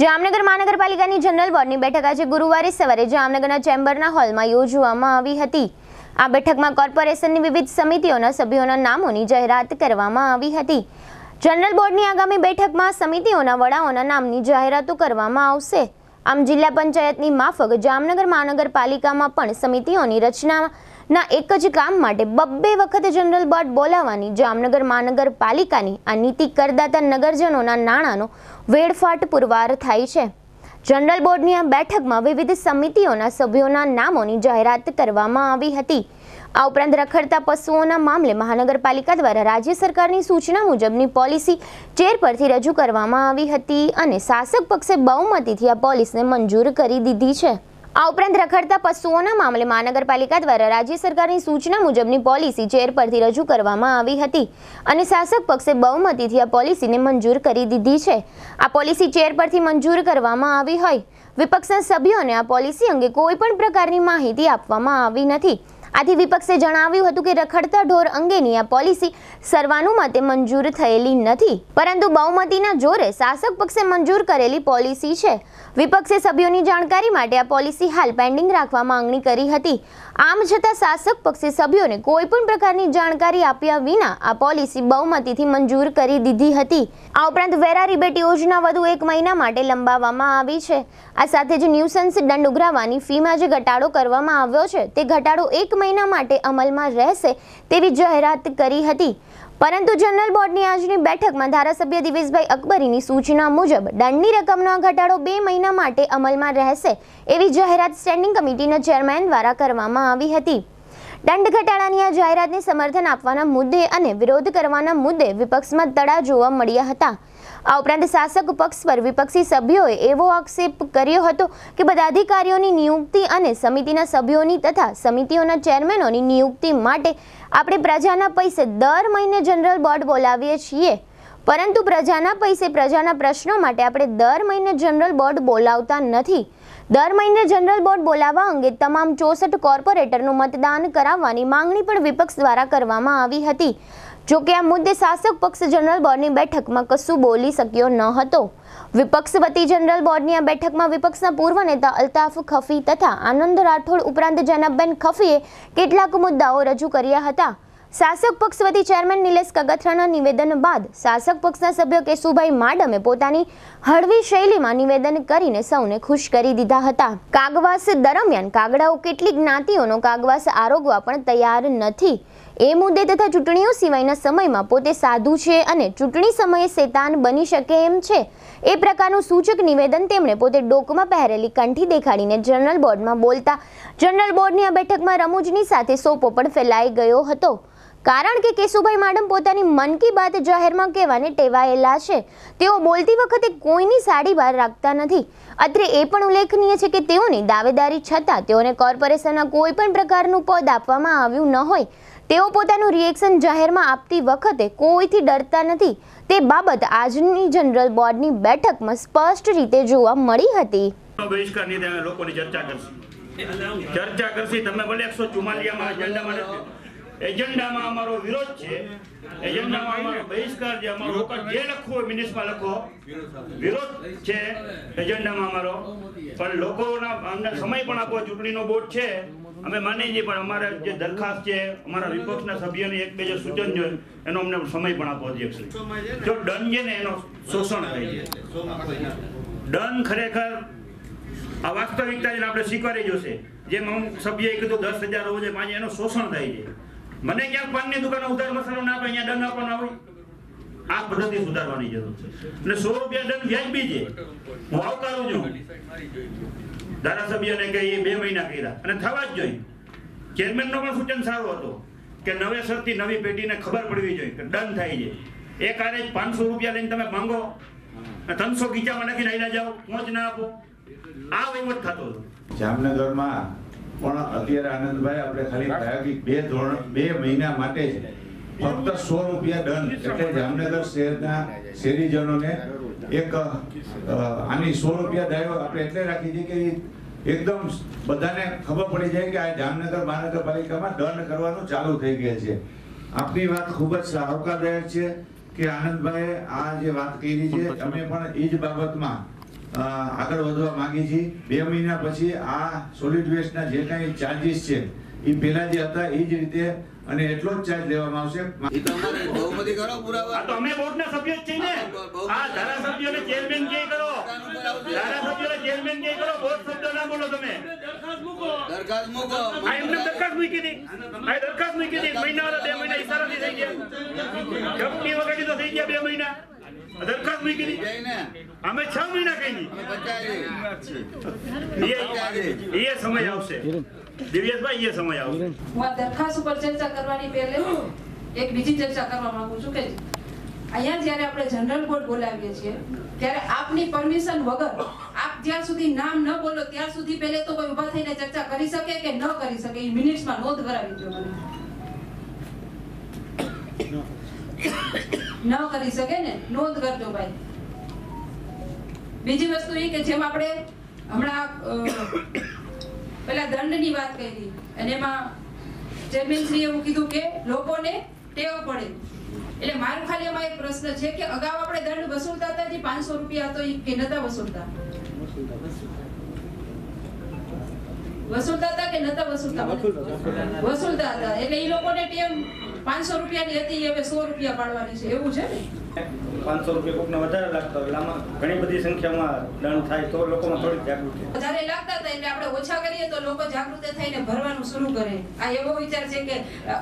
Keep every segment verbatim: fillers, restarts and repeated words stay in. જામનગર મહાનગરપાલિકાની જનરલ બોર્ડની બેઠક આજે ગુરુવારે સવારે જામનગરના ચેમ્બરના હોલમાં યોજવામાં આવી હતી। આ બેઠકમાં કોર્પોરેશનની વિવિધ સમિતિઓના સભ્યોના નામોની જાહેરાત કરવામાં આવી હતી। જનરલ બોર્ડની આગામી બેઠકમાં સમિતિઓના વડાઓના નામની જાહેરાતો કરવામાં આવશે। આમ જિલ્લા પંચાયતની માફક જામનગર મહાનગરપાલિકામાં પણ સમિતિઓની રચનાના એક જ કામ માટે બબ્બે વખત જનરલ બોર્ડ બોલાવવાની જામનગર મહાનગરપાલિકાની આ નીતિ કરદાતા નગરજનોના નાણાંનો વેડફાટ પુરવાર થાય છે। જનરલ બોર્ડની આ બેઠકમાં વિવિધ સમિતિઓના સભ્યોના નામોની જાહેરાત કરવામાં આવી હતી। આ ઉપરાંત રખડતા પશુઓના મામલે મહાનગરપાલિકા દ્વારા રાજ્ય સરકારની સૂચના મુજબની પોલિસી ચેર પરથી રજૂ કરવામાં આવી હતી અને શાસક પક્ષે બહુમતીથી આ પોલિસીને મંજૂર કરી દીધી છે। આ ઉપરાંત રખડતા પશુઓના મામલે મહાનગરપાલિકા દ્વારા રાજ્ય સરકારની સૂચના મુજબની પોલિસી ચેર પરથી રજૂ કરવામાં આવી હતી અને શાસક પક્ષે બહુમતીથી આ પોલિસીને મંજૂર કરી દીધી છે। આ પોલિસી ચેર પરથી મંજૂર કરવામાં આવી હોય વિપક્ષના સભ્યોને આ પોલિસી અંગે કોઈ પણ પ્રકારની માહિતી આપવામાં આવી નથી। આથી વિપક્ષે જણાવ્યું હતું કે રખડતા ઢોર અંગેની આ પોલિસી સર્વાનુમતે મંજૂર થયેલી નથી પરંતુ બહુમતીના જોરે શાસક પક્ષે મંજૂર કરેલી પોલિસી છે। વિપક્ષે સભ્યોની જાણકારી માટે આ પોલિસી હાલ પેન્ડિંગ રાખવા માંગણી કરી હતી। આમ છતાં શાસક પક્ષે સભ્યોને કોઈ પણ પ્રકારની જાણકારી આપ્યા વિના આ પોલિસી બહુમતીથી મંજૂર કરી દીધી હતી। આ ઉપરાંત વેરા રિબેટ યોજના વધુ એક મહિના માટે લંબાવવામાં આવી છે। આ સાથે જ ન્યુસન્સ દંડ ઉઘરાવવાની ફીમાં જે ઘટાડો કરવામાં આવ્યો છે તે ઘટાડો એક મહિના માટે અમલમાં રહેશે તેવી જાહેરાત કરી હતી। પરંતુ જનરલ બોર્ડની આજની બેઠકમાં ધારાસભ્ય દિવેશભાઈ અકબરીની સૂચના મુજબ દંડની રકમનો ઘટાડો બે મહિના માટે અમલમાં રહેશે એવી જાહેરાત સ્ટેન્ડિંગ કમિટીના ચેરમેન દ્વારા કરવામાં આવી હતી। દંડ ઘટાડાની આ જાહેરાતને સમર્થન આપવાના મુદ્દે અને વિરોધ કરવાના મુદ્દે વિપક્ષમાં તડા જોવા મળ્યા હતા। આ ઉપરાંત શાસક પક્ષ પર વિપક્ષી સભ્યોએ એવો આક્ષેપ કર્યો હતો કે પદાધિકારીઓની નિયુક્તિ અને સમિતિના સભ્યોની તથા સમિતિઓના ચેરમેનોની નિયુક્તિ માટે આપણે પ્રજાના પૈસે દર મહિને જનરલ બોર્ડ બોલાવીએ છીએ પરંતુ પ્રજાના પૈસે પ્રજાના પ્રશ્નો માટે આપણે દર મહિને જનરલ બોર્ડ બોલાવતા નથી। દર મહિને જનરલ બોર્ડ બોલાવવા અંગે તમામ ચોસઠ કોર્પોરેટરનું મતદાન કરાવવાની માંગણી પણ વિપક્ષ દ્વારા કરવામાં આવી હતી। જો કે આ મુદ્દે શાસક પક્ષ જનરલ બોર્ડની બેઠકમાં કશું બોલી શક્યો ન હતો। વિપક્ષ વતી જનરલ બોર્ડની આ બેઠકમાં વિપક્ષના પૂર્વ નેતા અલ્તાફ ખફી તથા આનંદ રાઠૌર ઉપરાંત જનબેન ખફીએ કેટલાક મુદ્દાઓ રજૂ કર્યા હતા। શાસક પક્ષ વતી ચેરમેન નિલેશ કગથરાના નિવેદન બાદ શાસક પક્ષના સભ્ય કેશુભાઈ માડમે પોતાની હળવી શૈલીમાં નિવેદન કરીને સૌને ખુશ કરી દીધા હતા। કાગવાસ દરમિયાન કાગડાઓ કેટલી જ્ઞાતિઓનો કાગવાસ આરોગવા પણ તૈયાર નથી એ મુદ્દે તથા ચૂંટણીઓ સિવાયના સમયમાં પોતે સાધુ છે અને ચૂંટણી સમયે શેતાન બની શકે એમ છે એ પ્રકારનું સૂચક નિવેદન તેમણે પોતે ડોકમાં પહેરેલી કંઠી દેખાડીને જનરલ બોર્ડમાં બોલતા જનરલ બોર્ડની આ બેઠકમાં રમૂજની સાથે સોપો પણ ફેલાઈ ગયો હતો। કારણ કે કેશુભાઈ મેડમ પોતાની મન કી બાત જાહેરમાં કહેવાને ટેવાયેલા છે। તેઓ બોલતી વખતે કોઈની સાડી બહાર રાખતા નથી। અત્રે એ પણ ઉલ્લેખનીય છે કે તેઓની દાવેદારી છતાં તેઓને કોર્પોરેશનના કોઈ પણ પ્રકારનું પદ આપવામાં આવ્યું ન હોય। તેઓ પોતાનું રિએક્શન જાહેરમાં આપતી વખતે કોઈથી ડરતા નથી તે બાબત આજની જનરલ બોર્ડની બેઠકમાં સ્પષ્ટ રીતે જોવા મળી હતી। ચર્ચા કરશી તમે ભલે એકસો એજન્ડામાં અમારો વિરોધ છે। એજન્ડામાં અમારો બહિષ્કાર જે અમારો વખત જે લખવું હોય મિનિસ્ટ્રીમાં લખો વિરોધ છે એજન્ડામાં અમારો પણ લોકોના અમને સમય પણ આપો। ચૂંટણીનો બોર્ડ છે અમે માની છીએ પણ અમારા જે દરખાસ્ત છે અમારા વિપક્ષના સભ્યોને એક બે જે સૂચન છે એનો અમને સમય પણ આપો છે। જો ડન છે ને એનો શોષણ થાય છે ડન ખરેખર આ વાસ્તવિકતા જેને આપણે સ્વીકારી જોશે જેમ અમુક સભ્યએ કીધું દસ હજાર હોવો જોઈએ પાંચ એનું શોષણ થાય છે। મને ક્યાંક પાનની દુકાન ઉધાર મસાલો ના આપે અહીંયા દંડ આપવાનો આવે આ પદ્ધતિ સુધારવાની જરૂર છે અને સો રૂપિયા દંડ વ્યાજબી છે હું આવકારું છું। ધારાસભ્યને કહીએ બે મહિના કર્યા અને થવા જ જોઈએ। ચેરમેનનો પણ સૂચન સારું હતું કે નવેસરથી નવી પેઢીને ખબર પડવી જોઈએ કે દંડ થાય છે। એક આરે પાંચસો રૂપિયા લઈને તમે માંગો ત્રણસો ગીચામાં નાખીને આવીને જાઓ પહોંચ ના આપો આ વહીવટ થતો હતો જામનગરમાં। પણ અત્યારે આનંદભાઈ આપણે ખાલી પ્રાયોગિક બે ધોરણ બે મહિના માટે જ ફક્ત સો રૂપિયા દંડ એટલે જામનગર શહેરના શહેરીજનોને એક આની સો રૂપિયા ડાયો આપણે એટલે રાખી દઈએ કે એકદમ બધાને ખબર પડી જાય કે આ જામનગર મહાનગરપાલિકામાં દંડ કરવાનું ચાલુ થઈ ગયા છે। આપની વાત ખૂબ જ આવકારદાયક છે કે આનંદભાઈએ આ જે વાત કરી છે અમે પણ એ જ બાબતમાં आगळ वधवा मांगी छे। बे महीना पछी आ सोलिड वेस्टना जे काई चार्जेस छे ई पेला जे हता ई ज रीते અને એટલો જ ચાર્જ લેવામાં આવશે। ઈ તમારે બહુમતી કરો પુરાવા। આ તો અમે બોર્ડના સભ્ય જ છીએ ને। આ ધારાસભ્યોને ચેરમેન કે કરો, ધારાસભ્યોને ચેરમેન કે કરો, બોર્ડ શબ્દ ના બોલો તમે। દરખાસ્ત મૂકો, દરખાસ્ત મૂકો। આ એમને દરખાસ્ત મૂકી દી, આ દરખાસ્ત મૂકી દી। મહિનાવાળા બે મહિના ઈશારાથી થઈ ગયા, કંપની વગેરે તો થઈ ગયા બે મહિના। दरखास्त भी करी हमें छह महीना कहीं ये ये समय आओ से दिव्येश भाई ये समय आओ। मैं दरखास्त पर चर्चा करवानी पहले एक बीजी चर्चा करवा मांगू छू के अहींया ज्यारे आपणे जनरल बोर्ड बोलावीए छीए त्यारे आपनी परमिशन वगर आप ज्यां सुधी नाम न बोलो त्यां सुधी पहले तो कोई उभा थईने चर्चा करी सके के न करी सके ई मिनिट्स मां नोंध करावी देवानी ना करी सके ने नोंध करजो भाई। बीजी वस्तु ई के जेम आपणे हमणा पहला दंडनी बात करी अने एमा चेयरमैन श्री एवुं कीधुं के लोकोने टेव पड़े એટલે મારું ખાલી એમાં એક પ્રશ્ન છે કે અગાઉ આપણે દંડ વસૂલતા હતા જે पाँच सौ રૂપિયા હતો ઈ કે નતા વસૂલતા વસૂલતા હતા કે નતા વસૂલતા વસૂલતા હતા એટલે ઈ લોકોને ટેમ पाँच सौ રૂપિયા ની હતી હવે सौ રૂપિયા પાડવાની છે એવું છે ને। पाँच सौ રૂપિયા કોકને વધારે લાગતા હોય લામાં ઘણી બધી સંખ્યામાં દંડ થાય તો લોકોમાં થોડી જાગૃતિ વધારે લાગતા હતા એટલે આપણે ઓછા કરીએ તો લોકો જાગૃત થઈને ભરવાનું શરૂ કરે। આ એવો વિચાર છે કે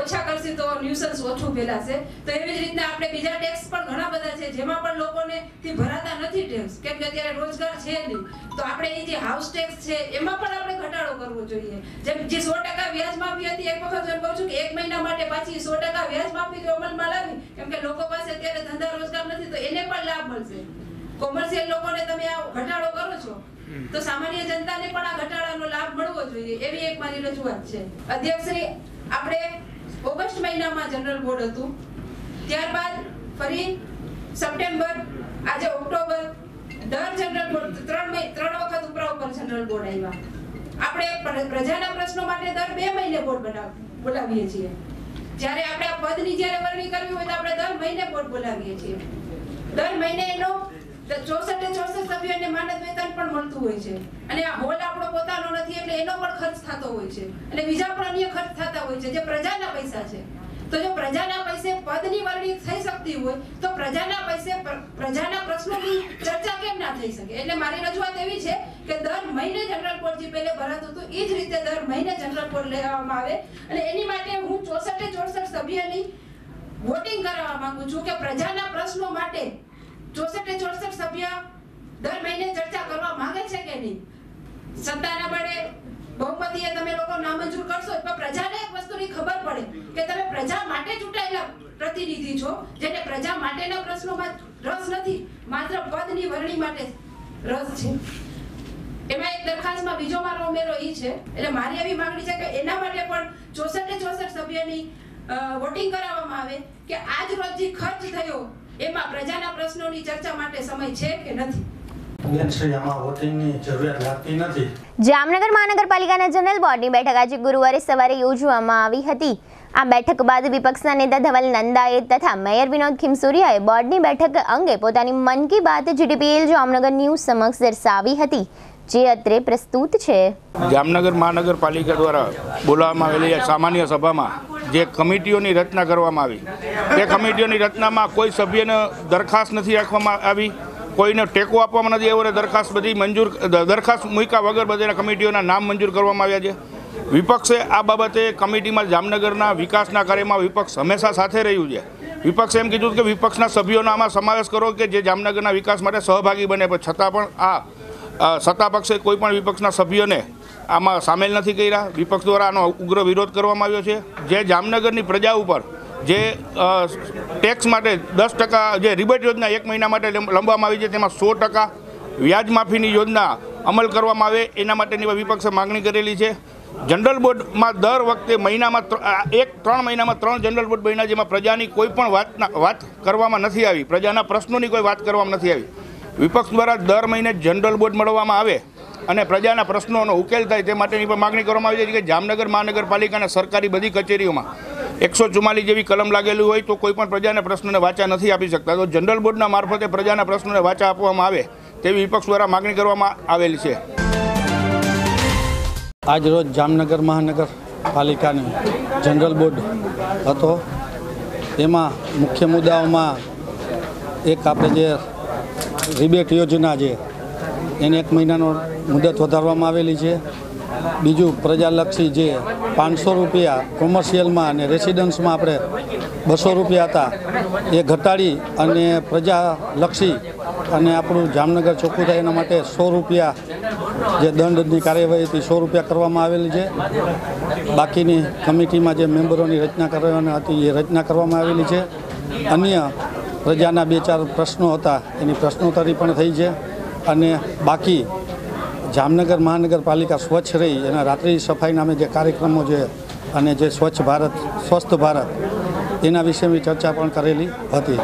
ઓછા કરશે તો ન્યુસન્સ ઓછું ફેલાશે। તો એવી જ રીતે આપણે બીજા ટેક્સ પણ ઘણા બધા છે જેમાં પણ લોકોને થી ભરાતા નથી ટેક્સ કેમ કે અત્યારે રોજગાર છે નહીં તો આપણે એ જે હાઉસ ટેક્સ છે એમાં પણ આપણે ઘટાડો કરવો જોઈએ। જેમ જે सौ टका વ્યાજ માફી હતી એક વખત હું કહું છું કે એક મહિના માટે પાછી सौ का व्याज माफी जो अमलમાં લાવી કેમ કે લોકો પાસે અત્યારે ધંધા રોજગાર નથી તો એને પણ લાભ મળશે। કોમર્શિયલ લોકોને તમે આ ઘટાડો કરો છો તો સામાન્ય જનતાને પણ આ ઘટાડાનો લાભ મળવો જોઈએ એવી એક મારી રજૂઆત છે। અધ્યક્ષ શ્રી આપણે ઓગસ્ટ મહિનામાં જનરલ બોર્ડ હતું ત્યારબાદ ફરી સપ્ટેમ્બર આજે ઓક્ટોબર દર જનરલ બોર્ડ ત્રણ મહિને ત્રણ વખત ઉપરા ઉપર જનરલ બોર્ડ આવ્યા। આપણે પ્રજાના પ્રશ્નો માટે દર બે મહિને બોર્ડ બનાવ બોલાવીએ છીએ। જ્યારે આપણે આ પદની જ્યારે વરણી કરવી હોય તો આપણે દર મહિને બોર્ડ બોલાવીએ છીએ। દર મહિને એનો ચોસઠ ચોસઠ સભ્યોને માનદ વેતન પણ મળતું હોય છે અને આ હોલ આપણો પોતાનો નથી એટલે એનો પણ ખર્ચ થતો હોય છે અને બીજા પણ અન્ય ખર્ચ થતા હોય છે જે પ્રજાના પૈસા છે। તો જો પ્રજાના પૈસે પદની વરણી થઈ શકતી હોય તો પ્રજાના પૈસે પ્રજાના પ્રશ્નોની ચર્ચા કેમ ના થઈ શકે। એટલે મારી રજૂઆત એવી છે કે દર મહિને જનરલ બોર્ડ જે પહેલે ભરાતું હતું એ જ રીતે દર મહિને જનરલ બોર્ડ લેવામાં આવે અને એની માટે હું ચોસઠ ચોસઠ સભ્યોની વોટિંગ કરવા માંગુ છું કે પ્રજાના પ્રશ્નો માટે ચોસઠ ચોસઠ સભ્ય દર મહિને ચર્ચા કરવા માંગે છે કે નહીં। સત્તાના બળે बहुमतीय તમે લોકો નામંજૂર કરશો તો પ્રજાને એક વસ્તુની ખબર પડે કે તમે પ્રજા માટે ચૂંટાયેલા પ્રતિનિધિ છો જેને પ્રજા માટેના પ્રશ્નોમાં રસ નથી માત્ર પદની વરણી માટે રસ છે। એમાં એક દરખાસ્તમાં બીજો મારો ઉમેરો ઈ છે એટલે મારી એવી માંગણી છે કે એના માટે પણ ચોસઠ ચોસઠ સભ્યોની વોટિંગ કરાવવામાં આવે કે આજ રોજ જે ખર્ચ થયો એમાં પ્રજાના પ્રશ્નોની ચર્ચા માટે સમય છે કે નથી। जामनगर महानगरपालिकाना जनरल बोर्डनी बैठक आज गुरुवारे सवारे योजवामां आवी हती। आ बैठक बाद विपक्षना नेता धवल नंदाए तथा मेयर विनोद खिमसुरियाए बोर्डनी बैठक अंगे पोतानी मन की बात जीडीपीएल जामनगर न्यूज समक्ष दर्शावी हती जे अत्रे प्रस्तुत छे। जामनगर महानगरपालिका द्वारा बोलावामां आवेली आ सामान्य सभामां जे कमिटीओनी रचना करवामां आवी ते कमिटीओनी रचनामां कोई सभ्यने दरखास्त नथी राखवामां आवी કોઈને ટેકો આપવામાં નથી આવ્યો અને દરખાસ્ત બધી મંજૂર દરખાસ્ત મૂક્યા વગર બધાના કમિટીઓના નામ મંજૂર કરવામાં આવ્યા છે। વિપક્ષે આ બાબતે કમિટીમાં જામનગરના વિકાસના કાર્યમાં વિપક્ષ હંમેશા સાથે રહ્યું છે। વિપક્ષે એમ કીધું કે વિપક્ષના સભ્યોનો આમાં સમાવેશ કરો કે જે જામનગરના વિકાસ માટે સહભાગી બને પણ છતાં પણ આ સત્તાપક્ષે કોઈ પણ વિપક્ષના સભ્યોને આમાં સામેલ નથી કર્યા। વિપક્ષ દ્વારા આનો ઉગ્ર વિરોધ કરવામાં આવ્યો છે। જે જામનગરની પ્રજા ઉપર જે ટેક્સ માટે દસ ટકા જે રિબેટ યોજના એક મહિના માટે લંબાવવામાં આવી છે તેમાં સો ટકા વ્યાજ માફીની યોજના અમલ કરવામાં આવે એના માટેની વિપક્ષે માગણી કરેલી છે। જનરલ બોર્ડમાં દર વખતે મહિનામાં એક ત્રણ મહિનામાં ત્રણ જનરલ બોર્ડ બન્યા જેમાં પ્રજાની કોઈ પણ વાતના વાત કરવામાં નથી આવી, પ્રજાના પ્રશ્નોની કોઈ વાત કરવામાં નથી આવી। વિપક્ષ દ્વારા દર મહિને જનરલ બોર્ડ મળવામાં આવે અને પ્રજાના પ્રશ્નોનો ઉકેલ થાય તે માટેની પણ માગણી કરવામાં આવી છે કે જામનગર મહાનગરપાલિકાના સરકારી બધી કચેરીઓમાં एक सौ चुम्मालीस जेवी कलम लागेली होय तो कोईपण प्रजाने प्रश्नों वाचा नहीं आपी सकता। तो जनरल बोर्डना मार्फते प्रजाना प्रश्नों वाचा आपवामां आवे तेवी विपक्ष द्वारा मागणी करवामां आवेली छे। आज रोज जामनगर महानगरपालिकाने जनरल बोर्ड हतो तेमां मुख्य मुद्दाओमां एक आपणे जे रिबेट योजना छे एने एक महीनानो मुदत वधारवामां आवेली छे। बीजू प्रजालक्षी जे पाँच सौ रुपया कॉमर्शियल में ने रेसिडेंस में आपणे बसो रुपया था ये घटाड़ी अने प्रजालक्षी अने आपणु जामनगर चोख्खुं थाय एना माटे सौ रुपया जे दंडनी कार्यवाही थी सौ रुपया करवामां आवेली छे। बाकीनी कमिटी में जे मेम्बरोनी रचना करवानी हती ये रचना करवामां आवेली छे। अन्य प्रजाना बे चार प्रश्नों हता एनी प्रश्नोत्तरी पण थई छे अने बाकी जामनगर महानगरपालिका स्वच्छ रही एना रात्रि सफाई नामे जे कार्यक्रमों जे अने जे स्वच्छ भारत स्वस्थ भारत एना विषय में चर्चा पण करेली हती।